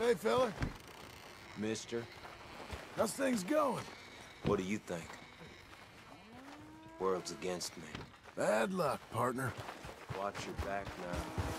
Hey, fella. Mister. How's things going? What do you think? World's against me. Bad luck, partner. Watch your back now.